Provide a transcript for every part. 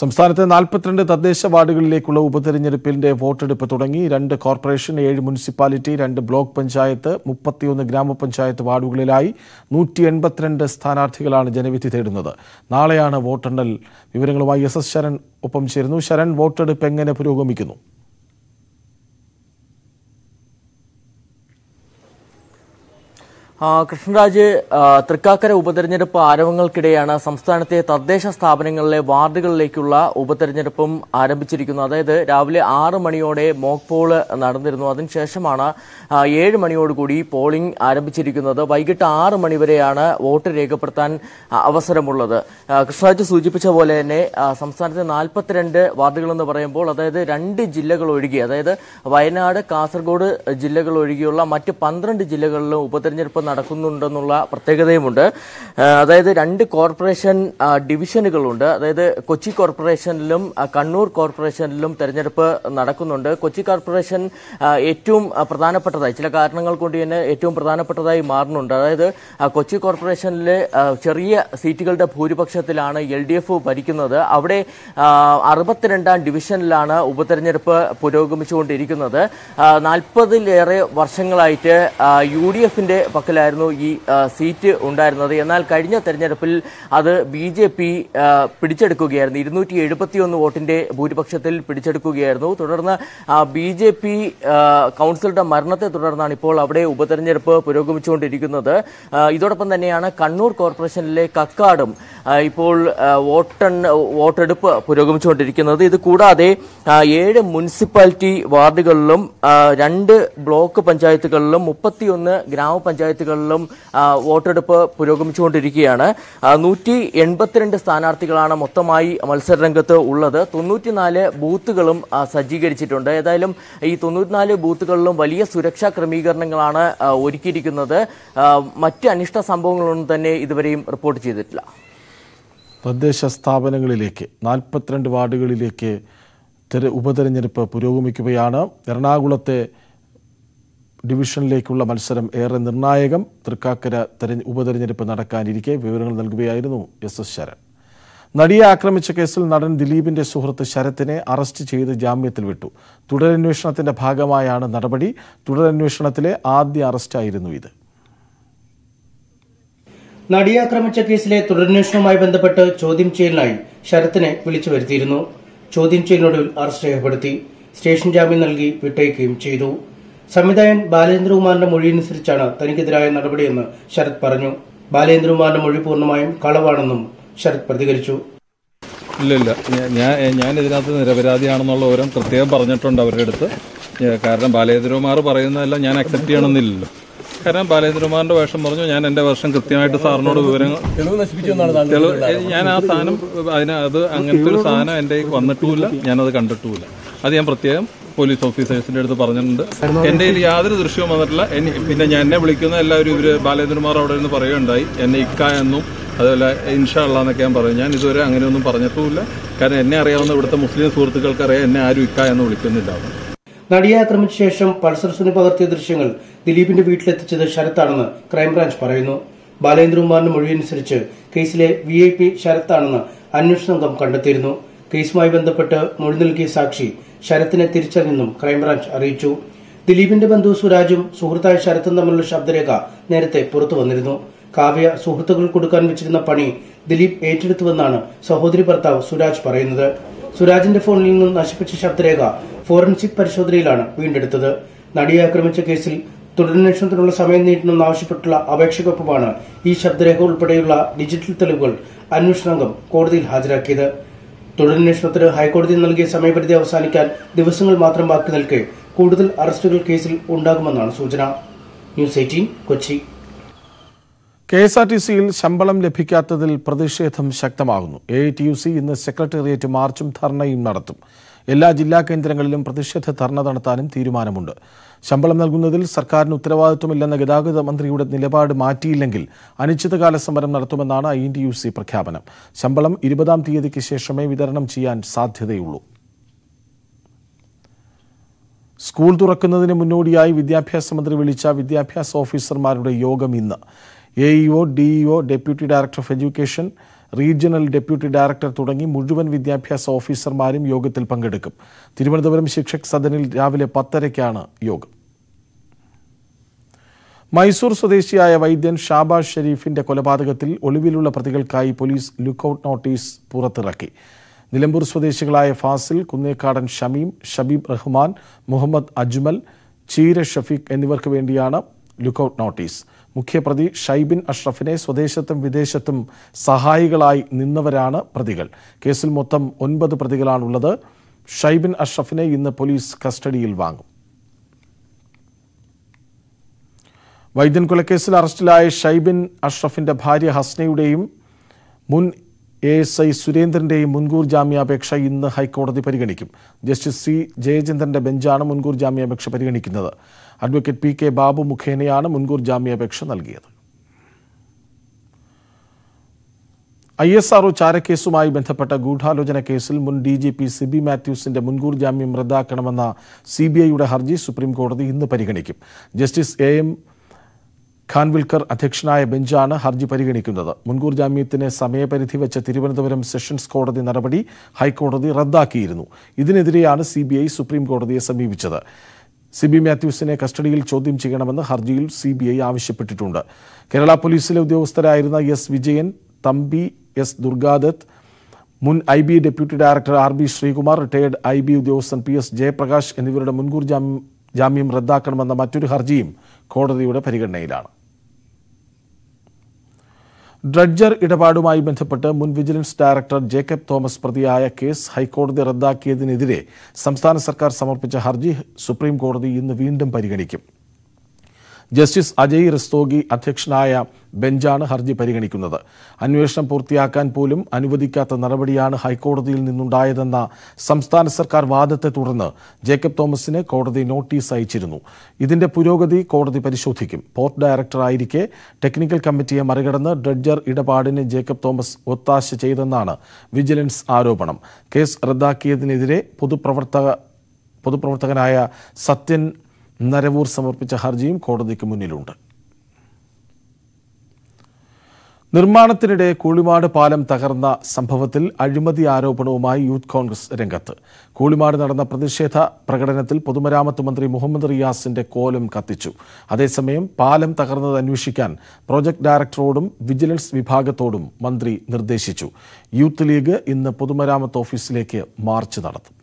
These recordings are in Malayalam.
സംസ്ഥാനത്തെ 42 തദ്ദേശ വാർഡുകളിലേക്കുള്ള ഉപതെരഞ്ഞെടുപ്പിന്റെ വോട്ടെടുപ്പ് തുടങ്ങി. 2 കോർപ്പറേഷൻ, 7 മുനിസിപ്പാലിറ്റി, 2 ബ്ലോക്ക് പഞ്ചായത്ത്, 31 ഗ്രാമപഞ്ചായത്ത് വാർഡുകളിലായി 182 സ്ഥാനാർത്ഥികളാണ് ജനവിധി തേടുന്നത്. നാളെയാണ് വോട്ടെണ്ണൽ. വിവരങ്ങളുമായി എസ് ശരൺ ഒപ്പം ചേരുന്നു. ശരൺ, വോട്ടെടുപ്പ് എങ്ങനെ പുരോഗമിക്കുന്നു? കൃഷ്ണരാജ്, തൃക്കാക്കര ഉപതെരഞ്ഞെടുപ്പ് ആരവങ്ങൾക്കിടെയാണ് സംസ്ഥാനത്തെ തദ്ദേശ സ്ഥാപനങ്ങളിലെ വാർഡുകളിലേക്കുള്ള ഉപതെരഞ്ഞെടുപ്പും ആരംഭിച്ചിരിക്കുന്നത്. അതായത് രാവിലെ 6 മണിയോടെ മോക്ക് പോൾ നടന്നിരുന്നു. അതിനുശേഷമാണ് 7 മണിയോടുകൂടി പോളിംഗ് ആരംഭിച്ചിരിക്കുന്നത്. വൈകിട്ട് 6 മണി വരെയാണ് വോട്ട് രേഖപ്പെടുത്താൻ അവസരമുള്ളത്. കൃഷ്ണരാജ് സൂചിപ്പിച്ച പോലെ തന്നെ സംസ്ഥാനത്തെ 42 വാർഡുകളെന്ന് പറയുമ്പോൾ അതായത് 2 ജില്ലകൾ ഒഴികെ, അതായത് വയനാട്, കാസർഗോഡ് ജില്ലകൾ ഒഴികെയുള്ള മറ്റ് 12 ജില്ലകളിലും ഉപതെരഞ്ഞെടുപ്പ് നടക്കുന്നുണ്ടെന്നുള്ള പ്രത്യേകതയുമുണ്ട്. അതായത് 2 കോർപ്പറേഷൻ ഡിവിഷനുകളുണ്ട്. അതായത് കൊച്ചി കോർപ്പറേഷനിലും കണ്ണൂർ കോർപ്പറേഷനിലും തെരഞ്ഞെടുപ്പ് നടക്കുന്നുണ്ട്. കൊച്ചി കോർപ്പറേഷൻ ഏറ്റവും പ്രധാനപ്പെട്ടതായി ചില കാരണങ്ങൾ കൊണ്ട് തന്നെ ഏറ്റവും പ്രധാനപ്പെട്ടതായി മാറുന്നുണ്ട്. അതായത് കൊച്ചി കോർപ്പറേഷനിലെ ചെറിയ സീറ്റുകളുടെ ഭൂരിപക്ഷത്തിലാണ് LDF ഭരിക്കുന്നത്. അവിടെ 62ാം ഡിവിഷനിലാണ് ഉപതെരഞ്ഞെടുപ്പ് പുരോഗമിച്ചുകൊണ്ടിരിക്കുന്നത്. 40ലേറെ വർഷങ്ങളായിട്ട് UDFന്റെ ായിരുന്നു ഈ സീറ്റ് ഉണ്ടായിരുന്നത്. എന്നാൽ കഴിഞ്ഞ തെരഞ്ഞെടുപ്പിൽ അത് BJP പിടിച്ചെടുക്കുകയായിരുന്നു. 271 വോട്ടിന്റെ ഭൂരിപക്ഷത്തിൽ പിടിച്ചെടുക്കുകയായിരുന്നു. തുടർന്ന് BJP കൗൺസിലുടെ മരണത്തെ തുടർന്നാണ് ഇപ്പോൾ അവിടെ ഉപതെരഞ്ഞെടുപ്പ് പുരോഗമിച്ചുകൊണ്ടിരിക്കുന്നത്. ഇതോടൊപ്പം തന്നെയാണ് കണ്ണൂർ കോർപ്പറേഷനിലെ കക്കാടും ഇപ്പോൾ വോട്ടെടുപ്പ് പുരോഗമിച്ചുകൊണ്ടിരിക്കുന്നത്. ഇത് കൂടാതെ 7 മുനിസിപ്പാലിറ്റി വാർഡുകളിലും 2 ബ്ലോക്ക് പഞ്ചായത്തുകളിലും 31 ഗ്രാമപഞ്ചായത്ത് ും വോട്ടെടുപ്പ് പുരോഗമിച്ചുകൊണ്ടിരിക്കുകയാണ്. 182 സ്ഥാനാർത്ഥികളാണ് മൊത്തമായി മത്സരരംഗത്ത് ഉള്ളത്. 94 ബൂത്തുകളും സജ്ജീകരിച്ചിട്ടുണ്ട്. ഏതായാലും ഈ 94 ബൂത്തുകളിലും വലിയ സുരക്ഷാ ക്രമീകരണങ്ങളാണ് ഒരുക്കിയിരിക്കുന്നത്. മറ്റ് അനിഷ്ട സംഭവങ്ങളൊന്നും തന്നെ ഇതുവരെയും റിപ്പോർട്ട് ചെയ്തിട്ടില്ല. തദ്ദേശ സ്ഥാപനങ്ങളിലേക്ക് 42 വാർഡുകളിലേക്ക് ഉപതെരഞ്ഞെടുപ്പ് പുരോഗമിക്കുകയാണ്. എറണാകുളത്തെ ഡിവിഷനിലേക്കുള്ള മത്സരം ഏറെ നിർണായകം. തൃക്കാക്കര ഉപതെരഞ്ഞെടുപ്പ് നടക്കാനിരിക്കെ വിവരങ്ങൾ നൽകുകയായിരുന്നു എസ് ശരൺ. നടിയെ ആക്രമിച്ച കേസിൽ നടൻ ദിലീപിന്റെ സുഹൃത്ത് ശരത്തിനെ അറസ്റ്റ് ചെയ്ത് ജാമ്യത്തിൽ വിട്ടു. തുടരന്വേഷണത്തിന്റെ ഭാഗമായാണ് നടപടി. തുടരന്വേഷണത്തിലെ ആദ്യ അറസ്റ്റായിരുന്നു ഇത്. നടിയെ ആക്രമിച്ച കേസിലെ തുടരന്വേഷണവുമായി ബന്ധപ്പെട്ട് ചോദ്യം ചെയ്യലിനായി ശരത്തിനെ വിളിച്ചു വരുത്തിയിരുന്നു. ചോദ്യം ചെയ്യലിനൊടുവിൽ അറസ്റ്റ് രേഖപ്പെടുത്തി സ്റ്റേഷൻ ജാമ്യം നൽകി വിട്ടയക്കുകയും ചെയ്തു. സംവിധായകൻ ബാലേന്ദ്രകുമാറിന്റെ മൊഴിയനുസരിച്ചാണ് തനിക്കെതിരായ നടപടിയെന്ന് ശരത് പറഞ്ഞു. ബാലേന്ദ്രകുമാറിന്റെ മൊഴി പൂർണ്ണമായും കളവാണെന്നും ശരത് പ്രതികരിച്ചു. ഞാൻ ഇതിനകത്ത് നിരപരാധിയാണെന്നുള്ള ഓരോ പ്രത്യേകം പറഞ്ഞിട്ടുണ്ട് അവരുടെ അടുത്ത്. കാരണം ബാലേന്ദ്രകുമാർ പറയുന്നതെല്ലാം ഞാൻ അക്സെപ്റ്റ് ചെയ്യണമെന്നില്ലല്ലോ. കാരണം ബാലേന്ദ്രകുമാറിന്റെ വേഷം പറഞ്ഞു, ഞാൻ എന്റെ വേഷം കൃത്യമായിട്ട് സാറിനോട് വിവരങ്ങൾ ഞാൻ ആ സാധനം അത് അങ്ങനത്തെ ഒരു സാധനം എന്റെ വന്നിട്ടുമില്ല, ഞാനത് കണ്ടിട്ടുമില്ല. അത് ഞാൻ പ്രത്യേകം പോലീസ് ഓഫീസേഴ്സിന്റെ അടുത്ത് പറഞ്ഞിട്ടുണ്ട്. എന്റെ ഇതിൽ യാതൊരു ദൃശ്യവും വന്നിട്ടില്ല. പിന്നെ ഞാൻ എന്നെ വിളിക്കുന്ന എല്ലാവരും ഇവര് ബാലേന്ദ്രകുമാർ അവിടെ നിന്ന് പറയുകയുണ്ടായി, എന്നെ ഇക്ക എന്നും അതുപോലെ ഇൻഷാ അള്ളാ എന്നൊക്കെ ഞാൻ പറയും. ഞാൻ ഇതുവരെ അങ്ങനെയൊന്നും പറഞ്ഞിട്ടുമില്ല. കാരണം എന്നെ അറിയാവുന്ന ഇവിടുത്തെ മുസ്ലിം സുഹൃത്തുക്കൾക്കറിയാം എന്നെ ആരും ഇക്ക എന്ന് വിളിക്കുന്നില്ല. നടിയെ ആക്രമിച്ച ശേഷം പൾസർ സുനി പകർത്തിയ ദൃശ്യങ്ങൾ ദിലീപിന്റെ വീട്ടിലെത്തിച്ചത് ശരത്താണെന്ന് ക്രൈംബ്രാഞ്ച് പറയുന്നു. ബാലേന്ദ്രകുമാറിന്റെ മൊഴിയനുസരിച്ച് കേസിലെ VIP ശരത്താണെന്ന് അന്വേഷണ സംഘം കണ്ടെത്തിയിരുന്നു. കേസുമായി ബന്ധപ്പെട്ട് മൊഴി നൽകിയ സാക്ഷി ശരത്തിനെ തിരിച്ചറിഞ്ഞെന്നും ക്രൈംബ്രാഞ്ച് അറിയിച്ചു. ദിലീപിന്റെ ബന്ധു സുരാജും സുഹൃത്തായ ശരത്തും തമ്മിലുള്ള ശബ്ദരേഖ നേരത്തെ പുറത്തു വന്നിരുന്നു. കാവ്യ സുഹൃത്തുക്കൾ കൊടുക്കാൻ വെച്ചിരുന്ന പണി ദിലീപ് ഏറ്റെടുത്തുവെന്നാണ് സഹോദരി ഭർത്താവ് സുരാജ് പറയുന്നത്. സുരാജിന്റെ ഫോണിൽ നിന്നും നശിപ്പിച്ച ശബ്ദരേഖ ഫോറൻസിക് പരിശോധനയിലാണ് വീണ്ടെടുത്തത്. നടിയെ ആക്രമിച്ച കേസിൽ തുടരന്വേഷണത്തിനുള്ള സമയം നീട്ടണമെന്നാവശ്യപ്പെട്ടുള്ള അപേക്ഷയ്ക്കൊപ്പമാണ് ഈ ശബ്ദരേഖ ഉൾപ്പെടെയുള്ള ഡിജിറ്റൽ തെളിവുകൾ അന്വേഷണ സംഘം കോടതിയിൽ ഹാജരാക്കിയത്. തുടരന്വേഷണത്തിന് ഹൈക്കോടതി നൽകിയ സമയപരിധി അവസാനിക്കാൻ ദിവസങ്ങൾ മാത്രം ബാക്കി നിൽക്കെ കൂടുതൽ അറസ്റ്റുകൾ കേസിൽ ഉണ്ടാകുമെന്നാണ് സൂചന. News18 കൊച്ചി. KSRTCയിൽ ശമ്പളം ലഭിക്കാത്തതിൽ പ്രതിഷേധം ശക്തമാകുന്നു. AITUC ഇന്ന് സെക്രട്ടേറിയറ്റ് മാർച്ചും ധർണയും നടത്തും. എല്ലാ ജില്ലാ കേന്ദ്രങ്ങളിലും പ്രതിഷേധ ധർണ നടത്താനും തീരുമാനമുണ്ട്. ശമ്പളം നൽകുന്നതിൽ സർക്കാരിന് ഉത്തരവാദിത്വമില്ലെന്ന ഗതാഗത മന്ത്രിയുടെ നിലപാട് മാറ്റിയില്ലെങ്കിൽ അനിശ്ചിതകാല സമരം നടത്തുമെന്നാണ് INTUC പ്രഖ്യാപനം. ശമ്പളം 20ാം തീയതിക്ക് ശേഷമേ വിതരണം ചെയ്യാൻ സാധ്യതയുള്ളൂ. സ്കൂൾ തുറക്കുന്നതിന് മുന്നോടിയായി വിദ്യാഭ്യാസ മന്ത്രി വിളിച്ച വിദ്യാഭ്യാസ ഓഫീസർമാരുടെ യോഗം ഇന്ന്. AEO, DEO, deputy director of education, regional deputy director തുടങ്ങി മുഴുവൻ വിദ്യാഭ്യാസ ഓഫീസർമാരും യോഗത്തിൽ പങ്കെടുക്കും. തിരുവനന്തപുരം ശിക്ഷക് സദനിൽ രാവിലെ 10:30-ക്കാണ് യോഗം. മൈസൂർ സ്വദേശിയായ വൈദ്യൻ ഷാബാസ് ഷെരീഫിന്റെ കൊലപാതകത്തിൽ ഒളിവിലുള്ള പ്രതികൾക്കായി പോലീസ് ലുക്കൌട്ട് നോട്ടീസ് പുറത്തിറക്കി. നിലമ്പൂർ സ്വദേശികളായ ഫാസിൽ, കുന്നേക്കാടൻ ഷമീം, ഷബീബ് റഹ്മാൻ, മുഹമ്മദ് അജ്മൽ, ചീര ഷഫീഖ് എന്നിവർക്ക് വേണ്ടിയാണ് ലുക്കൌട്ട് നോട്ടീസ്. മുഖ്യപ്രതി ഷൈബിൻ അഷ്റഫിനെ സ്വദേശത്തും വിദേശത്തും സഹായികളായി നിന്നവരാണ് പ്രതികൾ. കേസിൽ മൊത്തം 9 പ്രതികളാണുള്ളത്. ഷൈബിൻ അഷ്റഫിനെ ഇന്ന് പോലീസ് കസ്റ്റഡിയിൽ വാങ്ങും. വൈദ്യൻ കൊലക്കേസിൽ അറസ്റ്റിലായ ഷൈബിൻ അഷ്റഫിന്റെ ഭാര്യ ഹസ്നയുടെയും മുൻ ASI സുരേന്ദ്രന്റെയും മുൻകൂർ ജാമ്യാപേക്ഷ ഇന്ന് ഹൈക്കോടതി പരിഗണിക്കും. ജസ്റ്റിസ് സി ജയചന്ദ്രന്റെ ബെഞ്ചാണ് മുൻകൂർ ജാമ്യാപേക്ഷ പരിഗണിക്കുന്നത്. അഡ്വക്കേറ്റ് PK ബാബു മുഖേനയാണ് മുൻകൂർ ജാമ്യാപേക്ഷ നൽകിയത്. ISRO ചാരക്കേസുമായി ബന്ധപ്പെട്ട ഗൂഢാലോചന കേസിൽ മുൻ DGP സിബി മാത്യൂസിന്റെ മുൻകൂർ ജാമ്യം റദ്ദാക്കണമെന്ന CBIയുടെ ഹർജി സുപ്രീംകോടതി ഇന്ന് പരിഗണിക്കും. ജസ്റ്റിസ് AM ഖാൻവിൽക്കർ അധ്യക്ഷനായ ബെഞ്ചാണ് ഹർജി പരിഗണിക്കുന്നത്. മുൻകൂർ ജാമ്യത്തിന് സമയപരിധി വെച്ച തിരുവനന്തപുരം സെഷൻസ് കോടതി നടപടി ഹൈക്കോടതി റദ്ദാക്കിയിരുന്നു. ഇതിനെതിരെയാണ് CBI സുപ്രീം കോടതിയെ സമീപിച്ചത്. CB മാത്യൂസിനെ കസ്റ്റഡിയിൽ ചോദ്യം ചെയ്യണമെന്ന് ഹർജിയിൽ CBI ആവശ്യപ്പെട്ടിട്ടുണ്ട്. കേരള പോലീസിലെ ഉദ്യോഗസ്ഥരായിരുന്ന S വിജയൻ, തമ്പി, S ദുർഗാദത്ത്, മുൻ IB deputy director RB Sreekumar, retired IB ഉദ്യോഗസ്ഥൻ PS ജയപ്രകാശ് എന്നിവരുടെ മുൻകൂർ ജാമ്യം റദ്ദാക്കണമെന്ന മറ്റൊരു ഹർജിയും കോടതിയുടെ പരിഗണനയിലാണ്. ഡ്രഡ്ജർ ഇടപാടുമായി ബന്ധപ്പെട്ട് മുൻ വിജിലൻസ് ഡയറക്ടർ ജേക്കബ് തോമസ് പ്രതിയായ കേസ് ഹൈക്കോടതി റദ്ദാക്കിയതിനെതിരെ സംസ്ഥാന സർക്കാർ സമർപ്പിച്ച ഹർജി സുപ്രീം കോടതി ഇന്ന് വീണ്ടും പരിഗണിക്കും. ജസ്റ്റിസ് അജയ് റസ്തോഗി അധ്യക്ഷനായ ബെഞ്ചാണ് ഹർജി പരിഗണിക്കുന്നത്. അന്വേഷണം പൂർത്തിയാക്കാൻ പോലും അനുവദിക്കാത്ത നടപടിയാണ് ഹൈക്കോടതിയിൽ നിന്നുണ്ടായതെന്ന സംസ്ഥാന സർക്കാർ വാദത്തെ തുടർന്ന് ജേക്കബ് തോമസിന് കോടതി നോട്ടീസ് അയച്ചിരുന്നു. ഇതിന്റെ പുരോഗതി കോടതി പരിശോധിക്കും. പോർട്ട് ഡയറക്ടറായിരിക്കെ ടെക്നിക്കൽ കമ്മിറ്റിയെ മറികടന്ന് ഡ്രഡ്ജർ ഇടപാടിന് ജേക്കബ് തോമസ് ഒത്താശ ചെയ്തെന്നാണ് വിജിലൻസ് ആരോപണം. കേസ് റദ്ദാക്കിയതിനെതിരെ പൊതുപ്രവർത്തകനായ സത്യൻ നരവൂർ സമർപ്പിച്ച ഹർജിയും കോടതിക്ക് മുന്നിലുണ്ട്. നിർമ്മാണത്തിനിടെ കൂളിമാട് പാലം തകർന്ന സംഭവത്തിൽ അഴിമതി ആരോപണവുമായി യൂത്ത് കോൺഗ്രസ് രംഗത്ത്. കൂളിമാട് നടന്ന പ്രതിഷേധ പ്രകടനത്തിൽ പൊതുമരാമത്ത് മന്ത്രി മുഹമ്മദ് റിയാസിന്റെ കോലം കത്തിച്ചു. അതേസമയം പാലം തകർന്നത് അന്വേഷിക്കാൻ പ്രോജക്ട് ഡയറക്ടറോടും വിജിലൻസ് വിഭാഗത്തോടും മന്ത്രി നിർദ്ദേശിച്ചു. യൂത്ത് ലീഗ് ഇന്ന് പൊതുമരാമത്ത് ഓഫീസിലേക്ക് മാർച്ച് നടത്തും.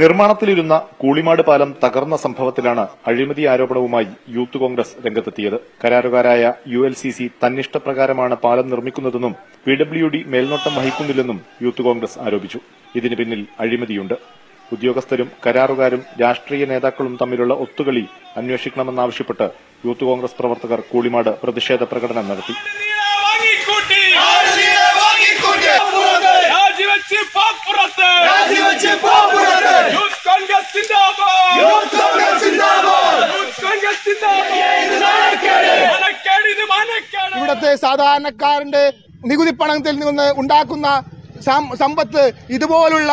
നിർമ്മാണത്തിലിരുന്ന കൂളിമാട് പാലം തകർന്ന സംഭവത്തിലാണ് അഴിമതി ആരോപണവുമായി യൂത്ത് കോൺഗ്രസ് രംഗത്തെത്തിയത്. കരാറുകാരായ ULCC തന്നിഷ്ടപ്രകാരമാണ് പാലം നിർമ്മിക്കുന്നതെന്നും PWD മേൽനോട്ടം വഹിക്കുന്നില്ലെന്നും യൂത്ത് കോൺഗ്രസ് ആരോപിച്ചു. ഇതിന് പിന്നിൽ അഴിമതിയുണ്ട്. ഉദ്യോഗസ്ഥരും കരാറുകാരും രാഷ്ട്രീയ നേതാക്കളും തമ്മിലുള്ള ഒത്തുകളി അന്വേഷിക്കണമെന്നാവശ്യപ്പെട്ട് യൂത്ത് കോൺഗ്രസ് പ്രവർത്തകർ കൂളിമാട് പ്രതിഷേധ പ്രകടനം നടത്തി. ഇവിടത്തെ സാധാരണക്കാരന്റെ നികുതി പണത്തിൽ നിന്ന് ഉണ്ടാക്കുന്ന സമ്പത്ത് ഇതുപോലുള്ള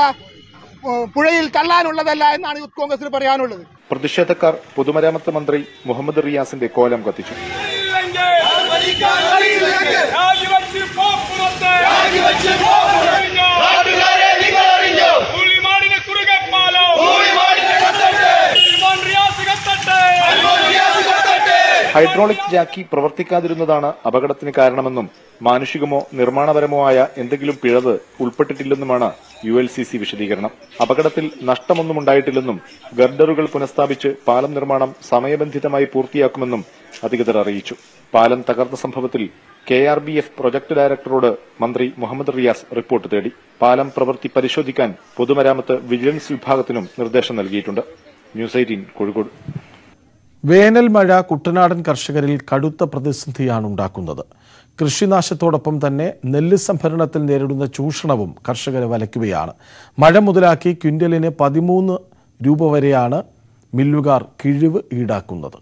പുഴയിൽ തള്ളാനുള്ളതല്ല എന്നാണ് യൂത്ത് കോൺഗ്രസിന് പറയാനുള്ളത്. പ്രതിഷേധക്കാർ പൊതുമരാമത്ത് മന്ത്രി മുഹമ്മദ് റിയാസിന്റെ കോലം കത്തിച്ചു. ഹൈഡ്രോളിക് ജാക്കി പ്രവർത്തിക്കാതിരുന്നതാണ് അപകടത്തിന് കാരണമെന്നും മാനുഷികമോ നിർമ്മാണപരമോ ആയ എന്തെങ്കിലും പിഴവ് ഉൾപ്പെട്ടിട്ടില്ലെന്നുമാണ് ULCC വിശദീകരണം. അപകടത്തിൽ നഷ്ടമൊന്നും ഉണ്ടായിട്ടില്ലെന്നും ഗർഡറുകൾ പുനഃസ്ഥാപിച്ച് പാലം നിർമ്മാണം സമയബന്ധിതമായി പൂർത്തിയാക്കുമെന്നും അധികൃതർ അറിയിച്ചു. പാലം തകർന്ന സംഭവത്തിൽ KRBF പ്രൊജക്ട് ഡയറക്ടറോട് മന്ത്രി മുഹമ്മദ് റിയാസ് റിപ്പോർട്ട് തേടി. പാലം പ്രവൃത്തി പരിശോധിക്കാൻ പൊതുമരാമത്ത് വിജിലൻസ് വിഭാഗത്തിനും നിർദ്ദേശം നൽകിയിട്ടുണ്ട്. News18 കോഴിക്കോട്. വേനൽ മഴ കുട്ടനാടൻ കർഷകരിൽ കടുത്ത പ്രതിസന്ധിയാണ് ഉണ്ടാക്കുന്നത്. കൃഷിനാശത്തോടൊപ്പം തന്നെ നെല്ല് സംഭരണത്തിൽ നേരിടുന്ന ചൂഷണവും കർഷകരെ വലയ്ക്കുകയാണ്. മഴ മുതലാക്കി ക്വിന്റലിന് 13 രൂപ വരെയാണ് മില്ലുകാർ കിഴിവ് ഈടാക്കുന്നത്.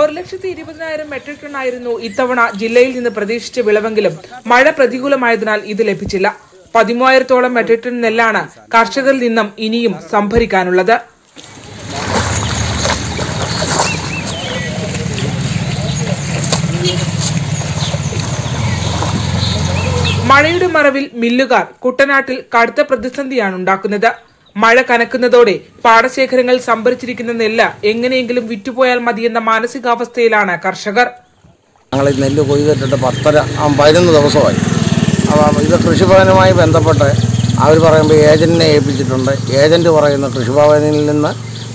ഒരു 1,20,000 മെട്രിക് ടൺ ആയിരുന്നു ഇത്തവണ ജില്ലയിൽ നിന്ന് പ്രതീക്ഷിച്ച വിളവെങ്കിലും മഴ പ്രതികൂലമായതിനാൽ ഇത് ലഭിച്ചില്ല. 13,000-ഓളം മെട്രിക് ടൺ നെല്ലാണ് കർഷകരിൽ നിന്നും ഇനിയും സംഭരിക്കാനുള്ളത്. മഴയുടെ മറവിൽ മില്ലുകാർ കുട്ടനാട്ടിൽ കടുത്ത പ്രതിസന്ധിയാണ് ഉണ്ടാക്കുന്നത്. മഴ കനക്കുന്നതോടെ പാടശേഖരങ്ങൾ സംഭരിച്ചിരിക്കുന്ന നെല്ല് എങ്ങനെയെങ്കിലും വിറ്റുപോയാൽ മതിയെന്ന മാനസികാവസ്ഥയിലാണ് കർഷകർ. ഞങ്ങൾ ഈ നെല്ല് കൊയ്തിട്ട് 10-15 ദിവസമായി. ഇത് കൃഷിഭവനുമായി ബന്ധപ്പെട്ട് അവർ പറയുമ്പോൾ ഏജന്റിനെ ഏൽപ്പിച്ചിട്ടുണ്ട്. ഏജന്റ് പറയുന്ന കൃഷിഭവനിൽ നിന്ന്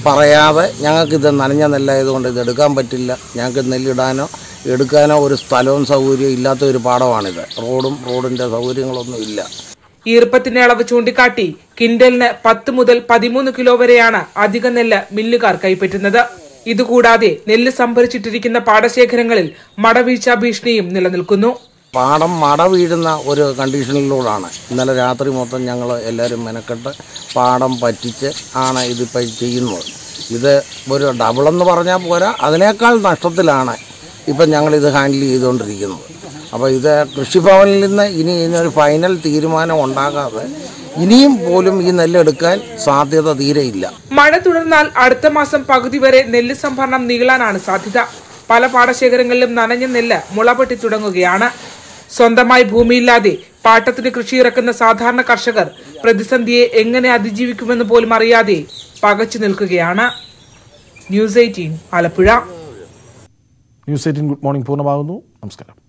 പറയാതെ ഞങ്ങൾക്കിത് നനഞ്ഞ നെല്ലായതുകൊണ്ട് ഇത് എടുക്കാൻ പറ്റില്ല, ഞങ്ങൾക്ക് നെല്ലിടാനോ എടുക്കാനോ ഒരു സ്ഥലവും സൗകര്യവും ഇല്ലാത്ത ഒരു പാടമാണിത്. റോഡിന്റെ സൗകര്യങ്ങളൊന്നും ഇല്ല. ഈർപ്പത്തിന്റെ അളവ് ചൂണ്ടിക്കാട്ടി കിൻഡലിന് 10 മുതൽ 13 കിലോ വരെയാണ് അധിക നെല്ല് മില്ലുകാർ കൈപ്പറ്റുന്നത്. ഇതുകൂടാതെ നെല്ല് സംഭരിച്ചിട്ടിരിക്കുന്ന പാടശേഖരങ്ങളിൽ മടവീഴ്ച ഭീഷണിയും നിലനിൽക്കുന്നു. പാടം മട വീഴുന്ന ഒരു കണ്ടീഷനിലൂടെയാണ് ഇന്നലെ രാത്രി മൊത്തം ഞങ്ങൾ എല്ലാവരും മെനക്കെട്ട് പാടം പറ്റിച്ച് ആണ് ഇതിപ്പോൾ ചെയ്യുന്നത്. ഇത് ഒരു ഡബിളെന്ന് പറഞ്ഞാൽ പോരാ, അതിനേക്കാൾ നഷ്ടത്തിലാണ് ഇപ്പം ഞങ്ങളിത് ഹാൻഡിൽ ചെയ്തുകൊണ്ടിരിക്കുന്നത്. അപ്പോൾ ഇത് കൃഷിഭവനിൽ നിന്ന് ഇനി ഇതിനൊരു ഫൈനൽ തീരുമാനം ഉണ്ടാകാതെ ഇനിയും പോലും ഈ നെല്ലെടുക്കാൻ സാധ്യത തീരെയില്ല. മഴ തുടർന്നാൽ അടുത്ത മാസം പകുതി വരെ നെല്ല് സംഭരണം നീളാനാണ് സാധ്യത. പല പാടശേഖരങ്ങളിലും നനഞ്ഞ നെല്ല് മുളപൊട്ടി തുടങ്ങുകയാണ്. സ്വന്തമായി ഭൂമിയില്ലാതെ പാട്ടത്തിന് കൃഷിയിറക്കുന്ന സാധാരണ കർഷകർ പ്രതിസന്ധിയെ എങ്ങനെ അതിജീവിക്കുമെന്ന് പോലും അറിയാതെ പകച്ചു നിൽക്കുകയാണ്. News18 Alappuzha. News18 good morning പൂർണ്ണമാകുന്നു. നമസ്കാരം.